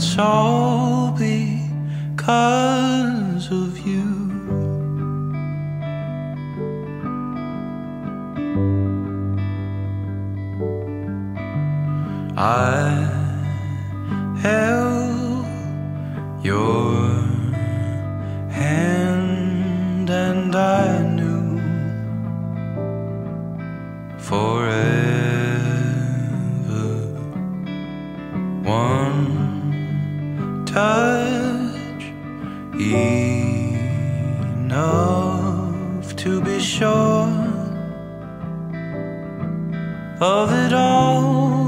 it's all because of you. I held your hand and I knew forever one touch enough to be sure of it all.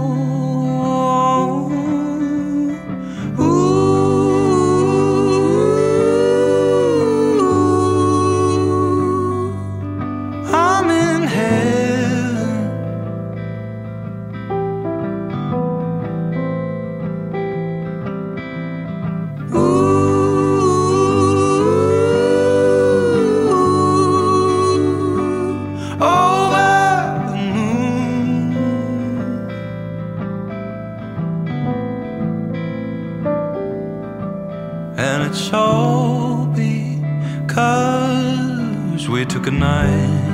And it's all because we took a night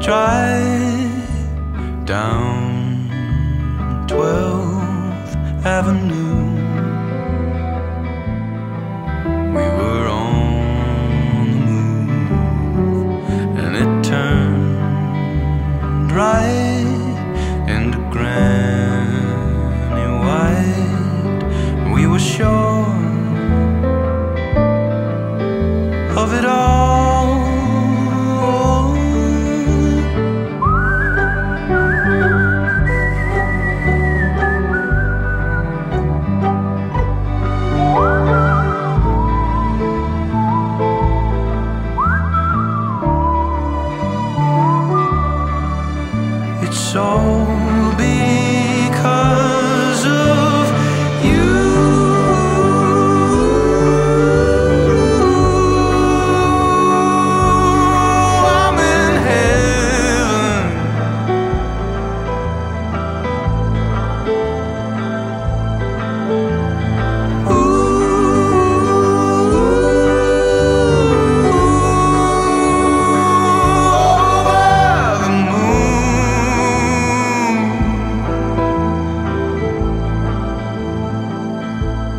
drive down 12th Avenue. We were on the move and it turned right into Granny White. We were sure of it all.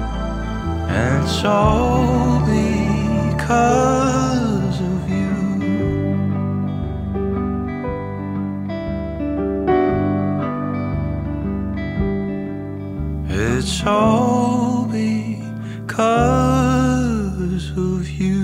It's all because of you. It's all because of you. It's all because of you.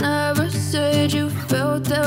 never said you felt that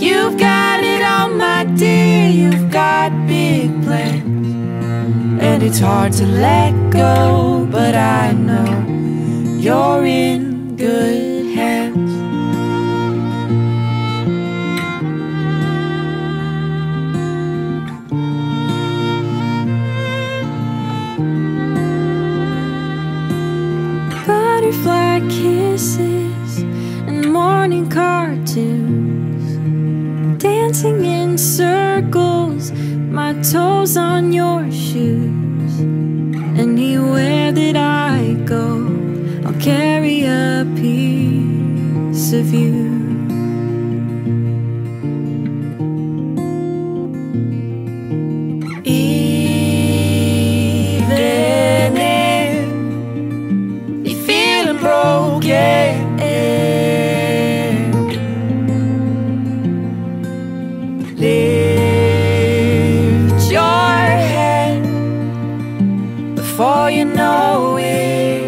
You've got it all, my dear, you've got big plans, and it's hard to let go, but I know you're in good hands. Butterfly kisses and morning cartoons, dancing in circles, my toes on your shoes. Anywhere that I go, I'll carry a piece of you. Before you know it,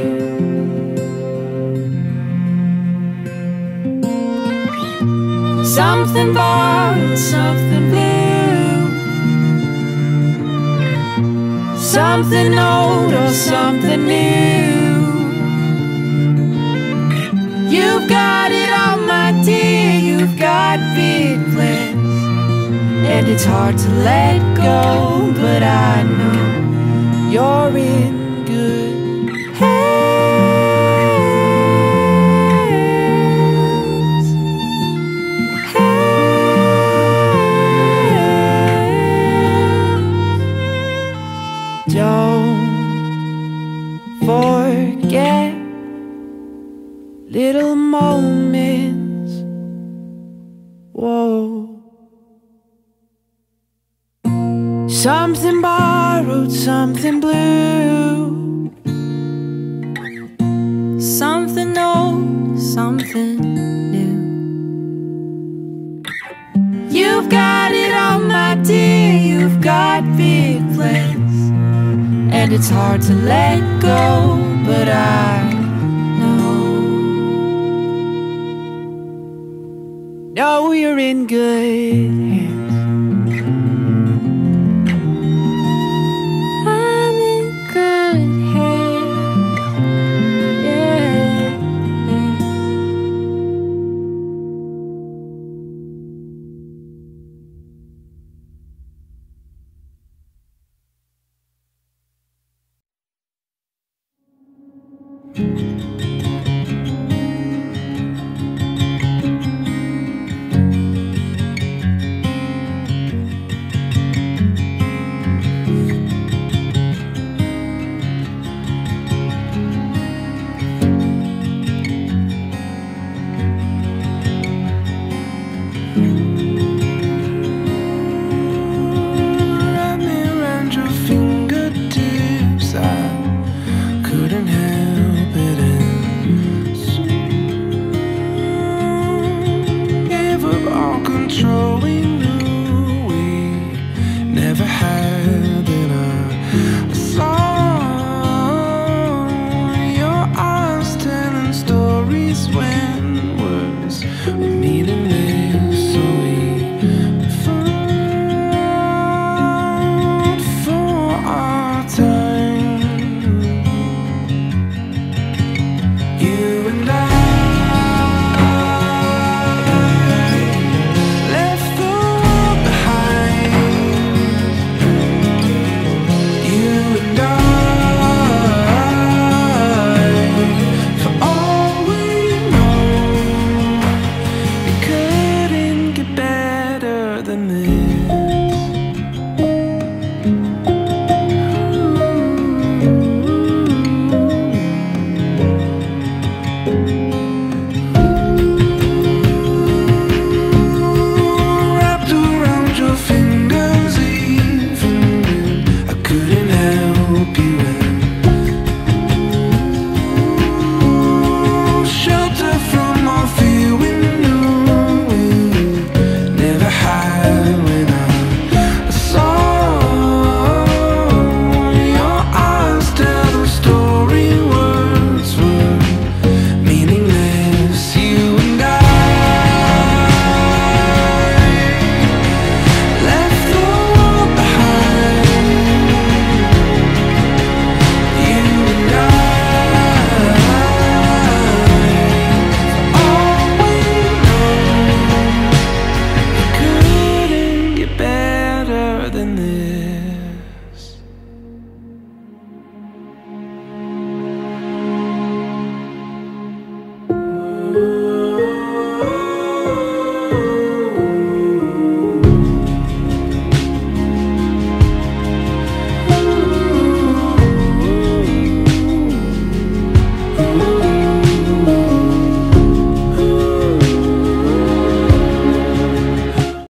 something borrowed, something blue, something old or something new. You've got it all, my dear, you've got big plans, and it's hard to let go, but I know you're in good hands, hands. Don't forget little moments. Whoa. Something borrowed, something blue, something old, something new. You've got it all, my dear, you've got big plans, and it's hard to let go, but I know you're in good hands. Controlling